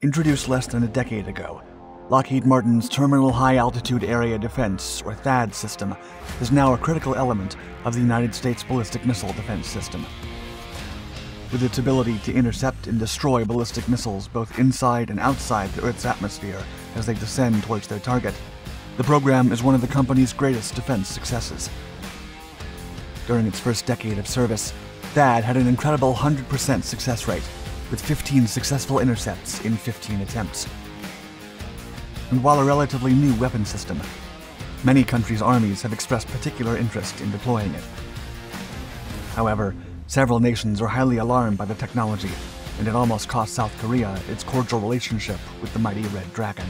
Introduced less than a decade ago, Lockheed Martin's Terminal High Altitude Area Defense, or THAAD, system is now a critical element of the United States Ballistic Missile Defense System. With its ability to intercept and destroy ballistic missiles both inside and outside the Earth's atmosphere as they descend towards their target, the program is one of the company's greatest defense successes. During its first decade of service, THAAD had an incredible 100% success rate, with 15 successful intercepts in 15 attempts. And while a relatively new weapon system, many countries' armies have expressed particular interest in deploying it. However, several nations are highly alarmed by the technology, and it almost cost South Korea its cordial relationship with the mighty Red Dragon.